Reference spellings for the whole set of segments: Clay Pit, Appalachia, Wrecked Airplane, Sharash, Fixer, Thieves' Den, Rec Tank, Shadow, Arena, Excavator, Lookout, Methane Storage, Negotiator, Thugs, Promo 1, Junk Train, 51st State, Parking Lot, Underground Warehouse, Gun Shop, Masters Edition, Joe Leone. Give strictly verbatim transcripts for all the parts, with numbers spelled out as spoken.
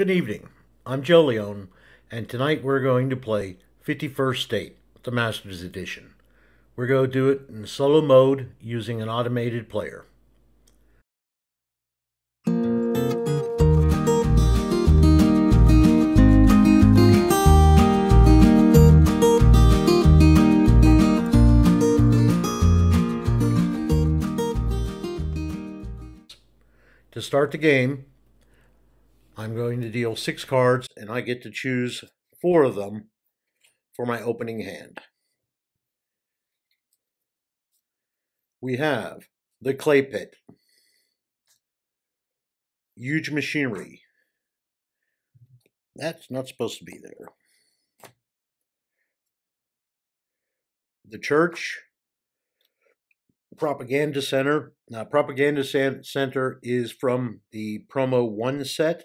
Good evening, I'm Joe Leone, and tonight we're going to play fifty-first state, the Masters Edition. We're going to do it in solo mode using an automated player. To start the game, I'm going to deal six cards, and I get to choose four of them for my opening hand. We have the Clay Pit, Huge Machinery. That's not supposed to be there. The Church, Propaganda Center. Now, Propaganda Center is from the Promo one set.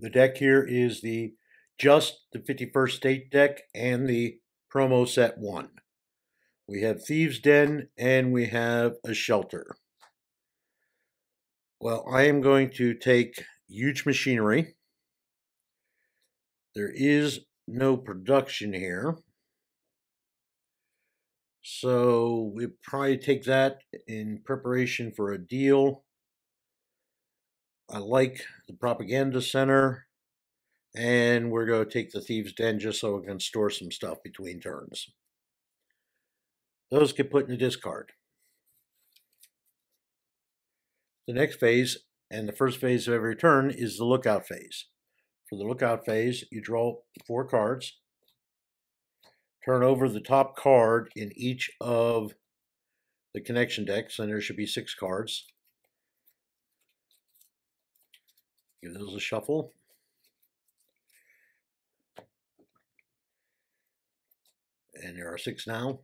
The deck here is the just the fifty-first state deck and the Promo set one. We have Thieves' Den and we have a shelter. Well, I am going to take Huge Machinery. There is no production here, so we probably take that in preparation for a deal. I like the Propaganda Center, and we're going to take the Thieves' Den just so we can store some stuff between turns. Those get put in the discard. The next phase, and the first phase of every turn, is the Lookout phase. For the Lookout phase, you draw four cards. Turn over the top card in each of the Connection decks, and there should be six cards. Give those a shuffle. And there are six now.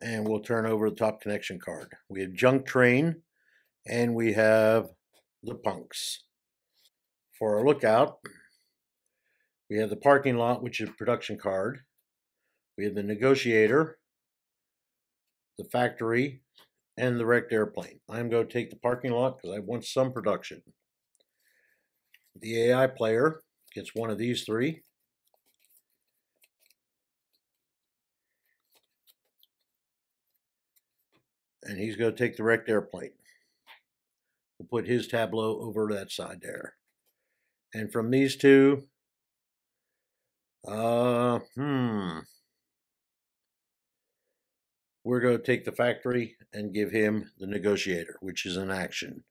And we'll turn over the top Connection card. We have Junk Train, and we have the Punks. For our Lookout, we have the Parking Lot, which is a production card. We have the Negotiator, the Factory, and the Wrecked Airplane. I'm going to take the Parking Lot because I want some production. The A I player gets one of these three. And he's going to take the Wrecked Airplane. We'll put his tableau over that side there. And from these two, uh, hmm... we're going to take the Factory and give him the Negotiator, which is an action.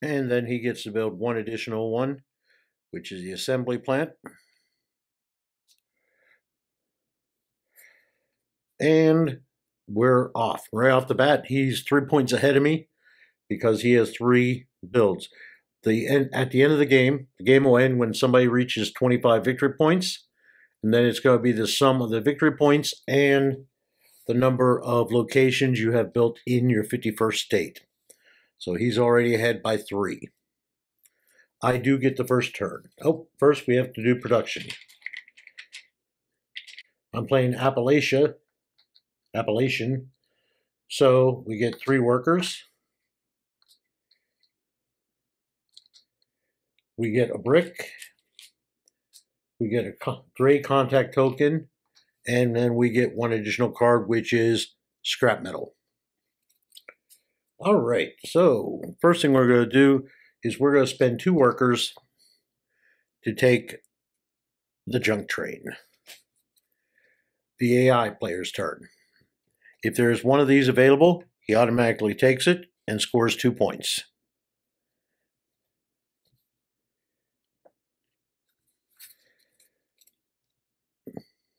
And then he gets to build one additional one, which is the Assembly Plant. And we're off. Right off the bat, he's three points ahead of me because he has three builds. The end, at the end of the game, the game will end when somebody reaches twenty-five victory points. And then it's going to be the sum of the victory points and the number of locations you have built in your fifty-first state. So he's already ahead by three. I do get the first turn. Oh, first we have to do production. I'm playing Appalachia, Appalachian. So we get three workers. We get a brick. We get a gray contact token, and then we get one additional card, which is scrap metal. All right, so first thing we're going to do is we're going to spend two workers to take the Junk Train. The A I player's turn. If there is one of these available, he automatically takes it and scores two points.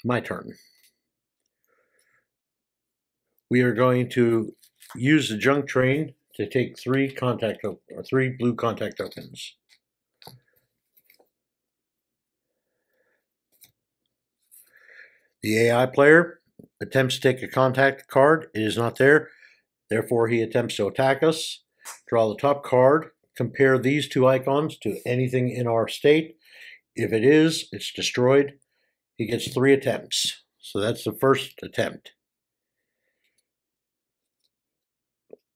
My turn. We are going to use the Junk Train to take three contact or three blue contact tokens. The A I player attempts to take a contact card. It is not there. Therefore, he attempts to attack us. Draw the top card. Compare these two icons to anything in our state. If it is, it's destroyed. He gets three attempts. So that's the first attempt.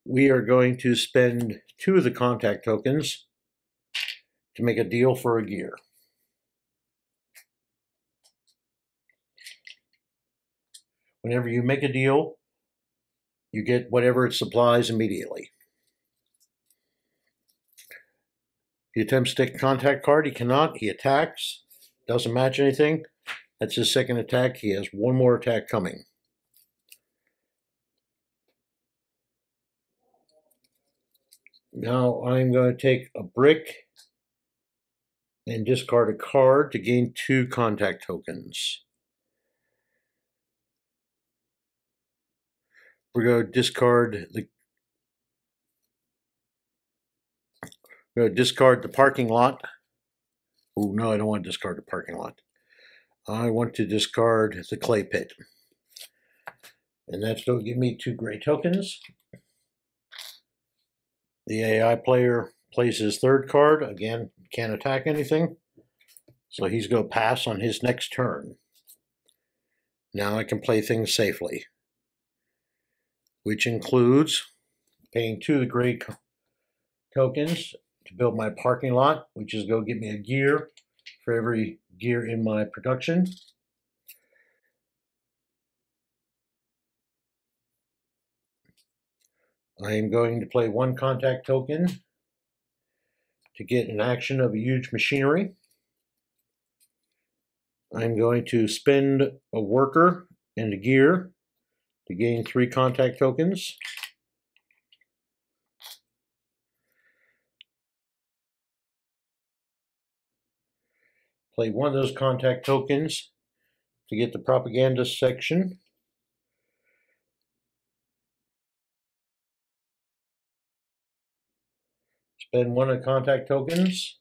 We are going to spend two of the contact tokens to make a deal for a gear. Whenever you make a deal, you get whatever it supplies immediately. If he attempts to take a contact card, he cannot. He attacks. Doesn't match anything. That's his second attack. He has one more attack coming. Now I'm going to take a brick and discard a card to gain two contact tokens. We're going to discard the we're going to discard the parking lot. Oh no, I don't want to discard the parking lot. I want to discard the clay pit. And that's going to give me two gray tokens. The A I player plays his third card. Again, can't attack anything. So he's going to pass on his next turn. Now I can play things safely, which includes paying two of the gray tokens to build my parking lot, which is going to give me a gear for every gear in my production. I am going to play one contact token to get an action of a huge machinery. I'm going to spend a worker and a gear to gain three contact tokens. Play one of those contact tokens to get the propaganda section. Spend one of the contact tokens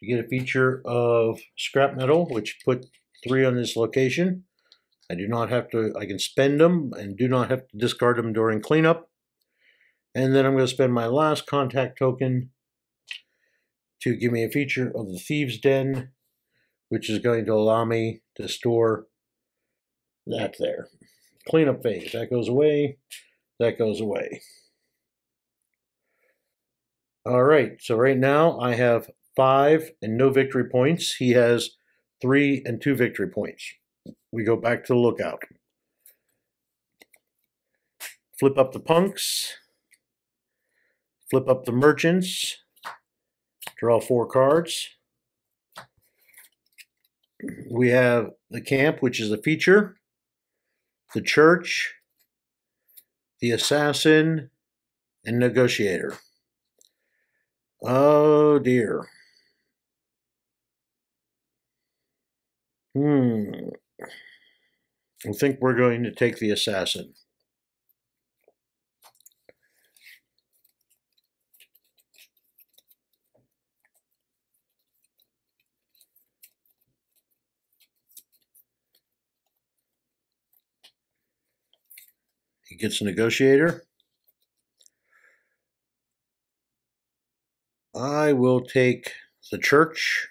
to get a feature of scrap metal, which put three on this location. I do not have to, I can spend them and do not have to discard them during cleanup. And then I'm going to spend my last contact token to give me a feature of the Thieves' Den, which is going to allow me to store that there. Cleanup phase, that goes away, that goes away. All right, so right now I have five and no victory points. He has three and two victory points. We go back to the lookout. Flip up the punks. Flip up the merchants. Draw four cards. We have the camp, which is the feature. The church. The assassin. And negotiator. Oh dear. Hmm. I think we're going to take the assassin. He gets a negotiator. I will take the church,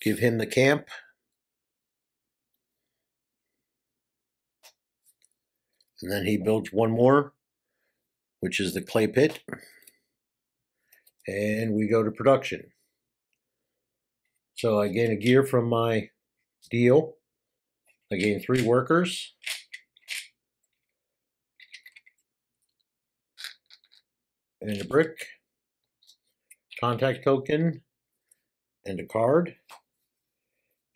give him the camp. And then he builds one more, which is the clay pit. And we go to production. So I gain a gear from my deal. I gain three workers. And a brick. Contact token and a card.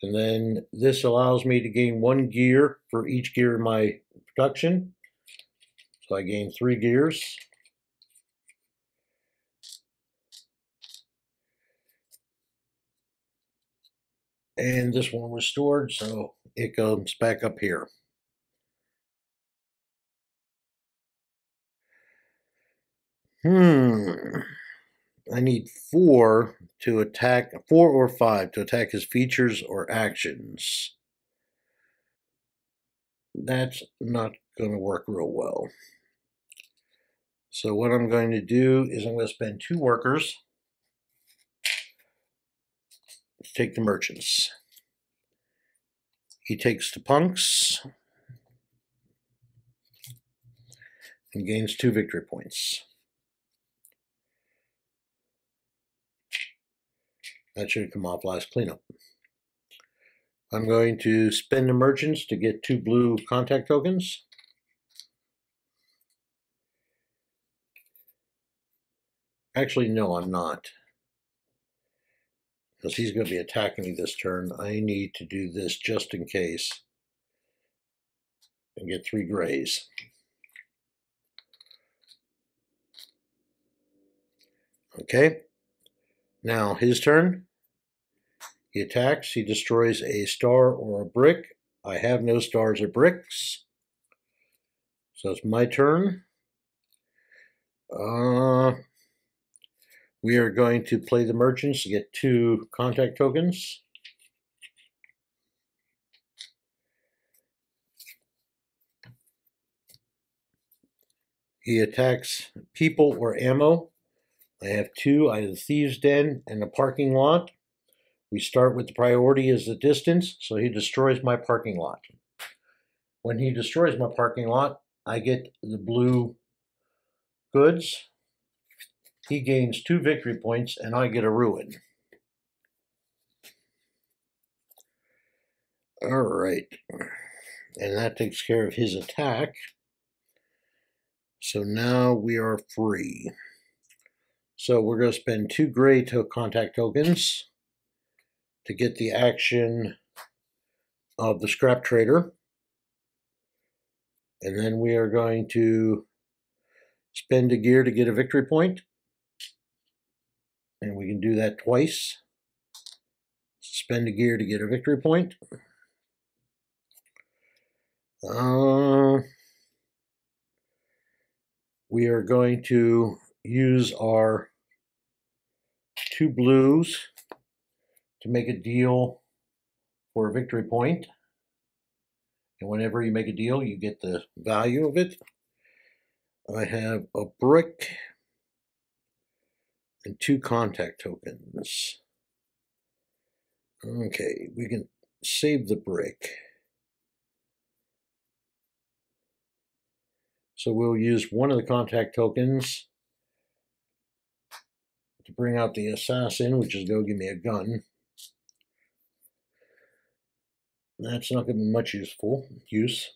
And then this allows me to gain one gear for each gear in my production. So I gain three gears. And this one was stored, so it comes back up here. Hmm. I need four to attack, four or five to attack his features or actions. That's not going to work real well. So what I'm going to do is I'm going to spend two workers to take the merchants. He takes the Punks and gains two victory points. That should come off last cleanup. I'm going to spend the merchants to get two blue contact tokens. Actually, no, I'm not. Because he's going to be attacking me this turn. I need to do this just in case. And get three grays. Okay. Now, his turn. He attacks. He destroys a star or a brick. I have no stars or bricks. So it's my turn. Uh... We are going to play the merchants to get two contact tokens. He attacks people or ammo. I have two. I have the Thieves' Den and the Parking Lot. We start with the priority is the distance, so he destroys my parking lot. When he destroys my parking lot, I get the blue goods. He gains two victory points, and I get a ruin. All right. And that takes care of his attack. So now we are free. So we're going to spend two gray to contact tokens to get the action of the Scrap Trader. And then we are going to spend a gear to get a victory point. And we can do that twice. Spend a gear to get a victory point. Uh, we are going to use our two blues to make a deal for a victory point. And whenever you make a deal, you get the value of it. I have a brick and two contact tokens. Okay, we can save the brick. So we'll use one of the contact tokens to bring out the assassin, which is go give me a gun. That's not going to be much useful use.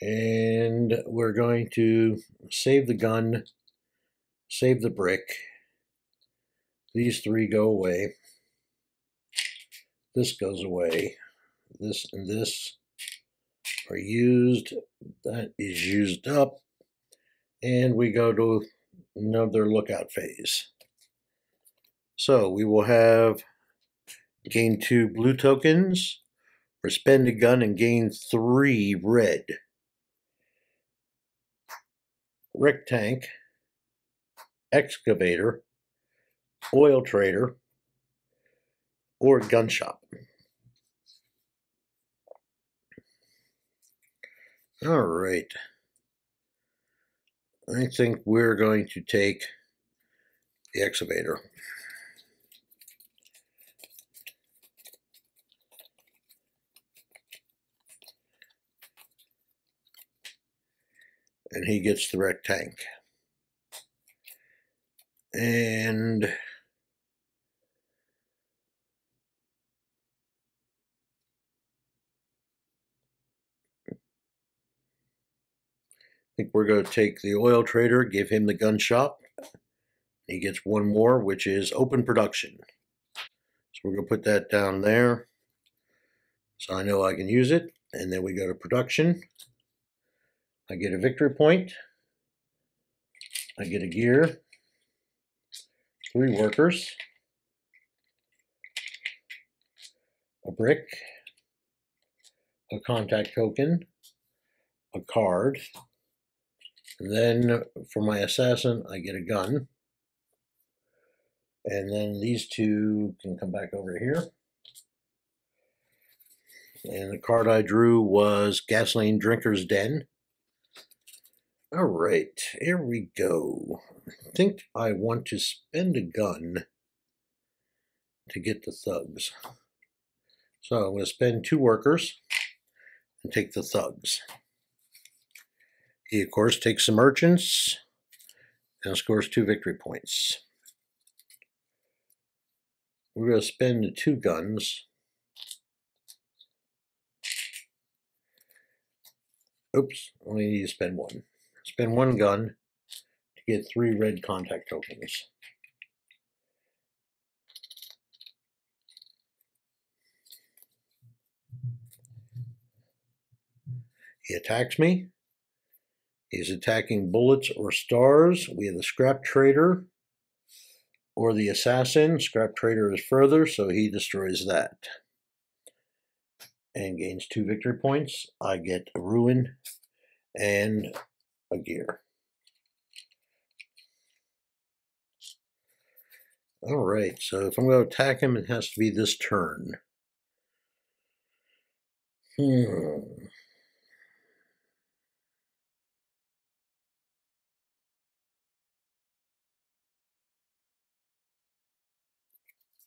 And we're going to save the gun. Save the brick. These three go away. This goes away. This and this are used. That is used up. And we go to another lookout phase. So we will have gain two blue tokens, or spend a gun and gain three red. Rec Tank. Excavator, Oil Trader, or Gun Shop. All right. I think we're going to take the Excavator. And he gets the Wrecked Tank. And I think we're going to take the Oil Trader, give him the Gun Shop. He gets one more, which is open production. So we're going to put that down there so I know I can use it. And then we go to production. I get a victory point. I get a gear. Three workers, a brick, a contact token, a card, and then for my assassin, I get a gun. And then these two can come back over here. And the card I drew was Gasoline Drinker's Den. All right, here we go. I think I want to spend a gun to get the Thugs. So I'm going to spend two workers and take the thugs. He, of course, takes the merchants and scores two victory points. We're going to spend the two guns. Oops, only need to spend one. Spend one gun to get three red contact tokens. He attacks me. He's attacking bullets or stars. We have the Scrap Trader or the Assassin. Scrap Trader is further, so he destroys that. And gains two victory points. I get a ruin and a gear. Alright, so if I'm going to attack him, it has to be this turn. Hmm.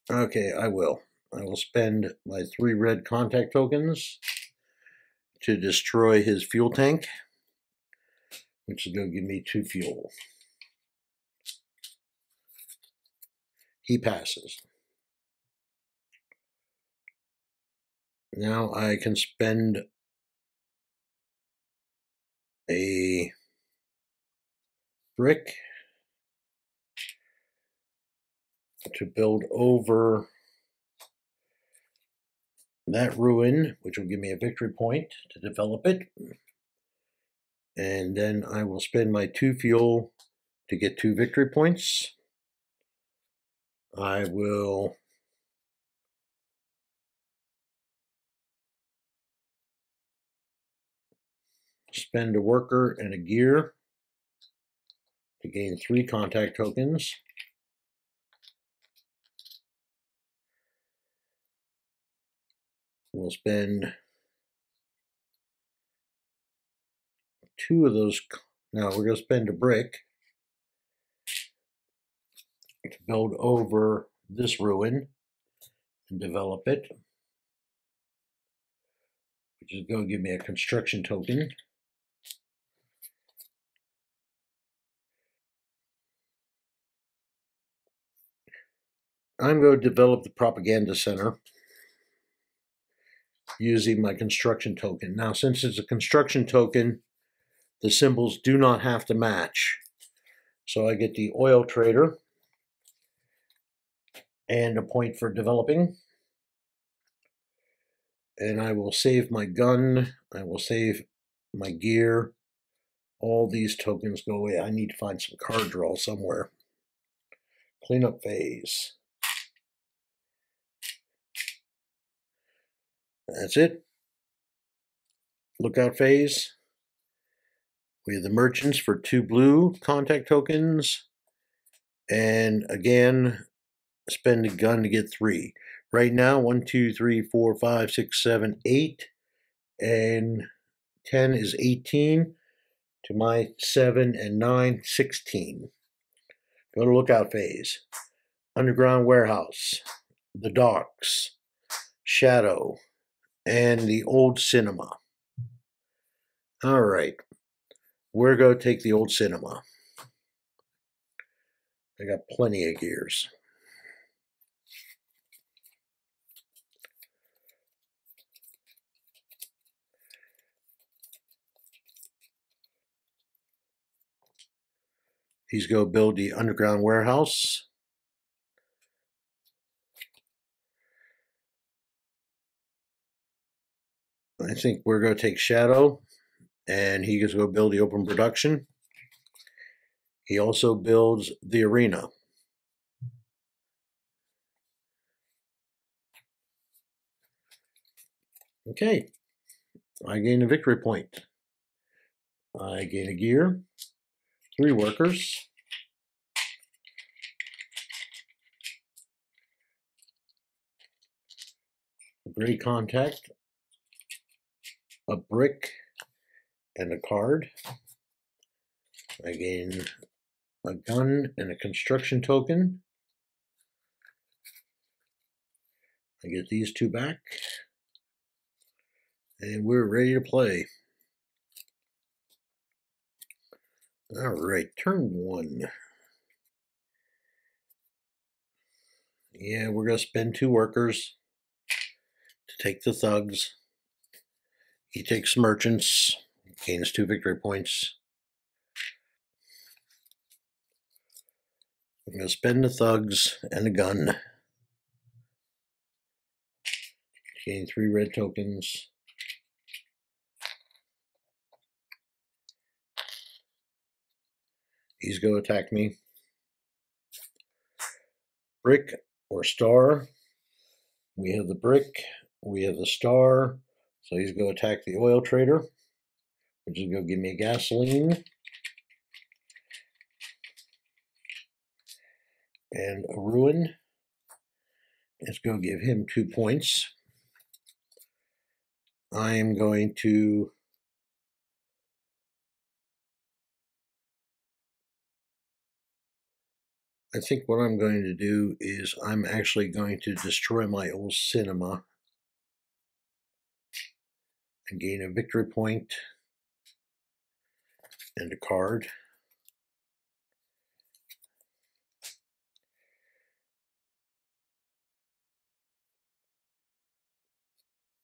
Okay, I will. I will spend my three red contact tokens to destroy his fuel tank, which is going to give me two fuel. He passes. Now I can spend a brick to build over that ruin, which will give me a victory point to develop it. And then I will spend my two fuel to get two victory points. I will spend a worker and a gear to gain three contact tokens. We'll spend two of those. Now we're going to spend a brick to build over this ruin and develop it, which is going to give me a construction token. I'm going to develop the Propaganda Center using my construction token. Now, since it's a construction token, the symbols do not have to match. So I get the Oil Trader and a point for developing. And I will save my gun. I will save my gear. All these tokens go away. I need to find some card draw somewhere. Cleanup phase. That's it. Lookout phase. We have the merchants for two blue contact tokens. And again, spend a gun to get three. Right now, one, two, three, four, five, six, seven, eight. And ten is eighteen. To my seven and nine, sixteen. Go to lookout phase. Underground Warehouse. The Docks. Shadow. And the Old Cinema. All right. We're going to take the Old Cinema. I got plenty of gears. He's going to build the Underground Warehouse. I think we're going to take Shadow, and he is going to build the open production. He also builds the arena. Okay, I gain a victory point. I gain a gear, three workers. Great contact. A brick and a card. I gain a gun and a construction token. I get these two back. and we're ready to play. Alright, turn one. Yeah, we're going to spend two workers to take the thugs. He takes merchants, gains two victory points. We're going to spend the thugs and a gun. Gain three red tokens. He's going to attack me. Brick or star. We have the brick. We have the star. So he's going to attack the oil trader, which is going to give me gasoline. And a ruin. It's going to give him two points. I am going to I think what I'm going to do is I'm actually going to destroy my old cinema and gain a victory point and a card.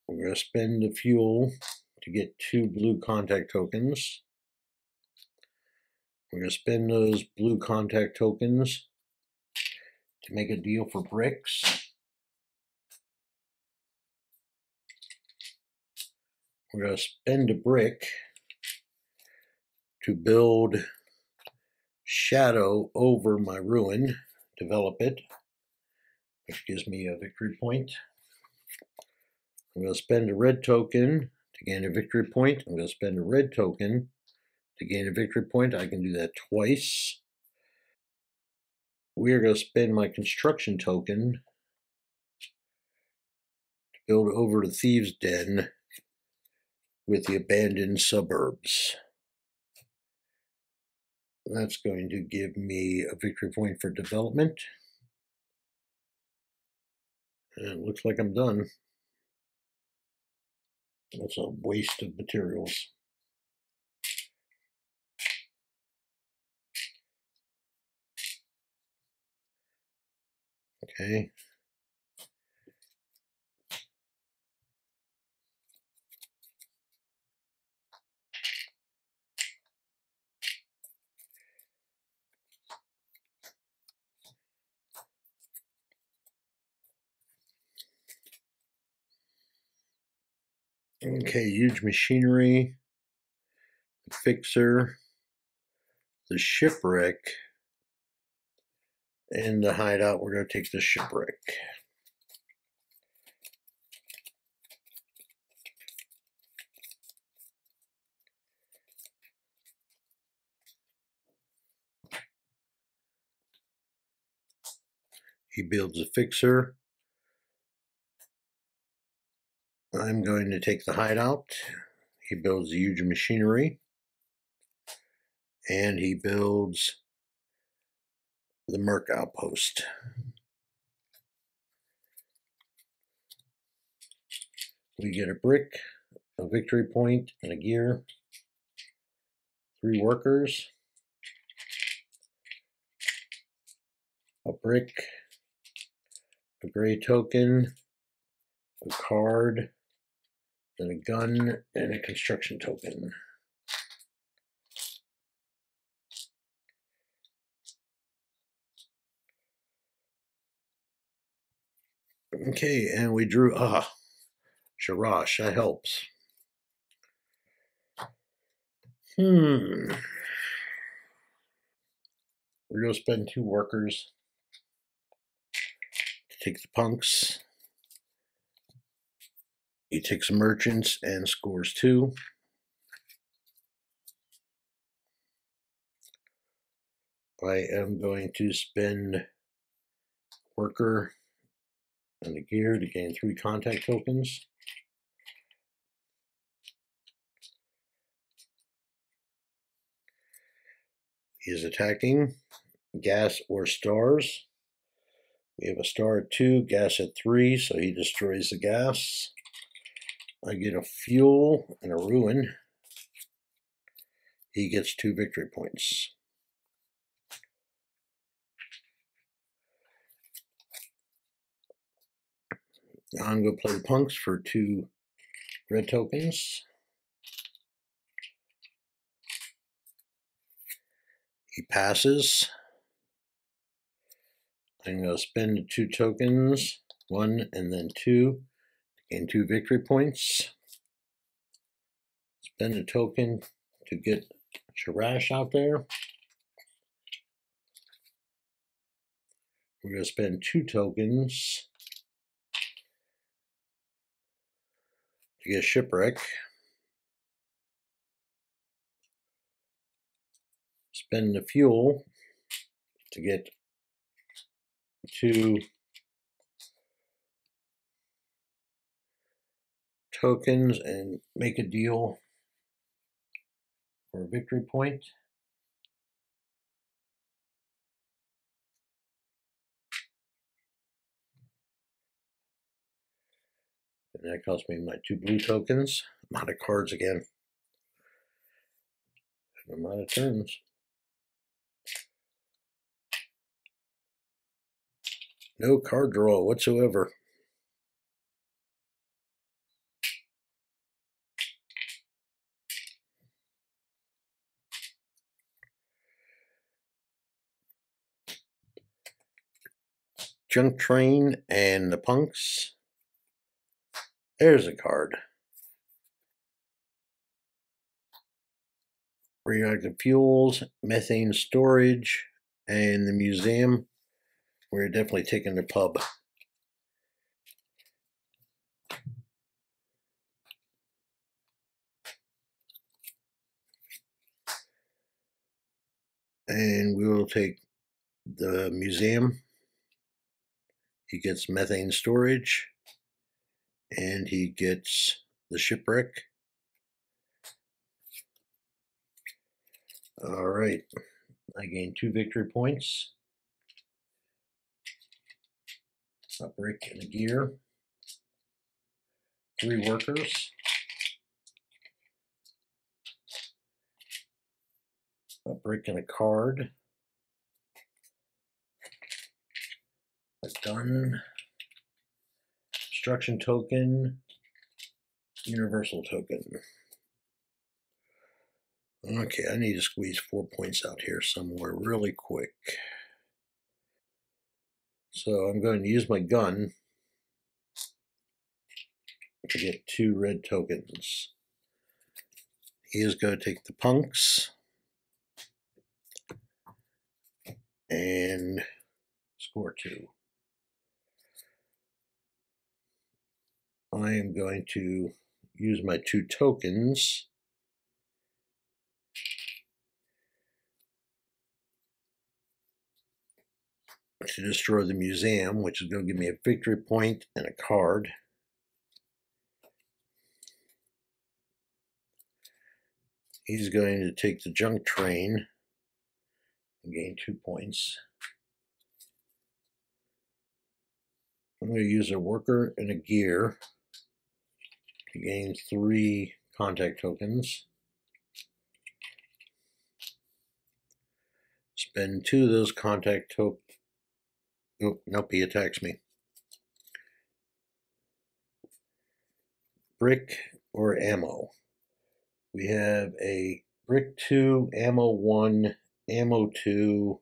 We're going to spend the fuel to get two blue contact tokens. We're going to spend those blue contact tokens to make a deal for bricks. We're going to spend a brick to build Shadow over my ruin, develop it, which gives me a victory point. I'm going to spend a red token to gain a victory point. I'm going to spend a red token to gain a victory point. I can do that twice. We are going to spend my construction token to build over the Thieves' Den with the abandoned suburbs. That's going to give me a victory point for development. And it looks like I'm done. That's a waste of materials. Okay. Okay, Huge Machinery, the Fixer, the Shipwreck, and the Hideout. We're going to take the Shipwreck. He builds a Fixer. I'm going to take the Hideout. He builds a Huge Machinery. And he builds the Merc Outpost. We get a brick, a victory point, and a gear. Three workers. A brick. A gray token. A card. And a gun, and a construction token. Okay, and we drew, ah, Sharash, that helps. Hmm. We're going to spend two workers to take the punks. He takes merchants and scores two. I am going to spend worker and a gear to gain three contact tokens. He is attacking gas or stars. We have a star at two, gas at three, so he destroys the gas. I get a fuel and a ruin. He gets two victory points. Now I'm going to play Punks for two red tokens. He passes. I'm going to spend two tokens, one and then two, to gain two victory points. Spend a token to get Sharash out there. We're going to spend two tokens to get Shipwreck. Spend the fuel to get two tokens and make a deal for a victory point. And that cost me my two blue tokens. I'm out of cards again. I'm out of turns. No card draw whatsoever. Junk Train and the Punks. There's a card. Radioactive Fuels, Methane Storage, and the Museum. We're definitely taking the pub. And we will take the Museum. He gets Methane Storage. And he gets the Shipwreck. All right. I gain two victory points. A brick and a gear. Three workers. A brick and a card. A gun. Instruction token. Universal token. Okay, I need to squeeze four points out here somewhere really quick. So I'm going to use my gun to get two red tokens. He is going to take the Punks and score two. I am going to use my two tokens to destroy the Museum, which is going to give me a victory point and a card. He's going to take the Junk Train and gain two points. I'm going to use a worker and a gear to gain three contact tokens. Spend two of those contact tokens. Oh, nope, he attacks me. Brick or ammo. We have a brick two, ammo one, ammo two,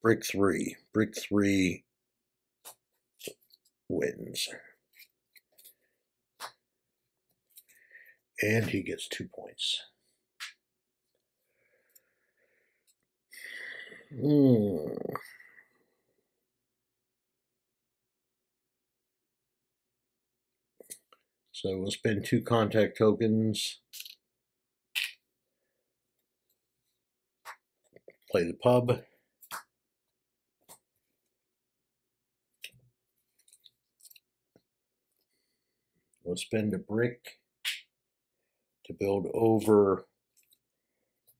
brick three. Brick three wins. And he gets two points. Hmm. So we'll spend two contact tokens, play the pub, we'll spend a brick to build over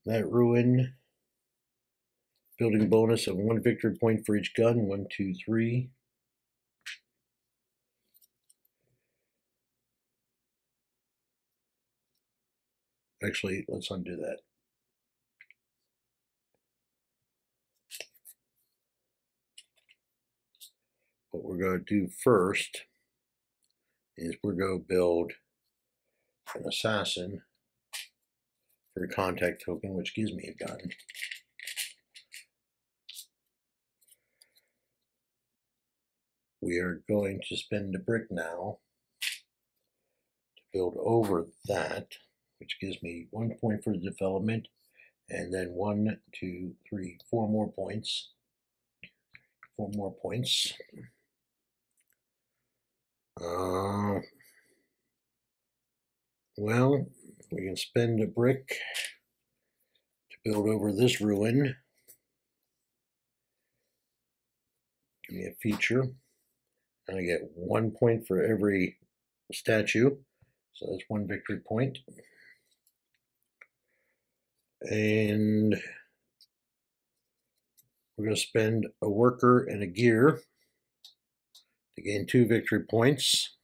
that ruin, building bonus of one victory point for each gun, one, two, three. Actually, let's undo that. What we're going to do first is we're going to build an assassin for a contact token, which gives me a gun. We are going to spend a brick now to build over that, which gives me one point for development, and then one, two, three, four more points. Four more points. Uh, well, we can spend a brick to build over this ruin. Give me a feature. And I get one point for every statue. So that's one victory point. And we're going to spend a worker and a gear to gain two victory points.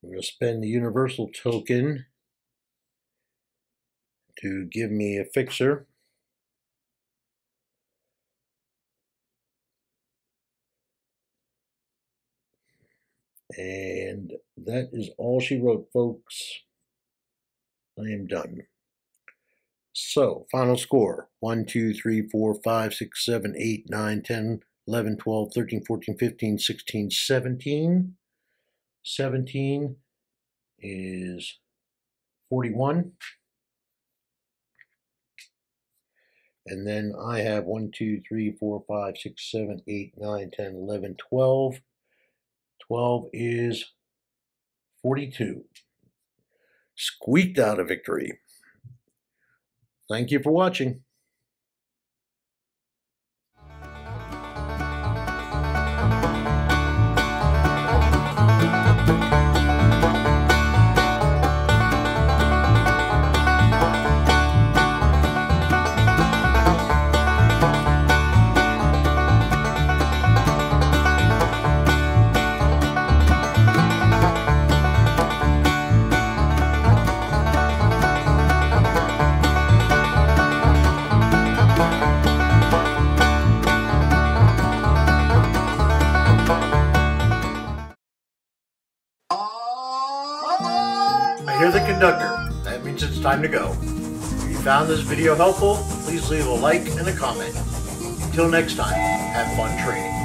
We're going to spend the universal token to give me a fixer. And that is all she wrote, folks. I am done. So, final score. one, two, three, four, five, six, seven, eight, nine, ten, eleven, twelve, thirteen, fourteen, fifteen, sixteen, seventeen. seventeen is forty-one. And then I have one, two, three, four, five, six, seven, eight, nine, ten, eleven, twelve. twelve is forty-two. Squeaked out a victory. Thank you for watching. That means it's time to go. If you found this video helpful, please leave a like and a comment. Until next time, have fun trading.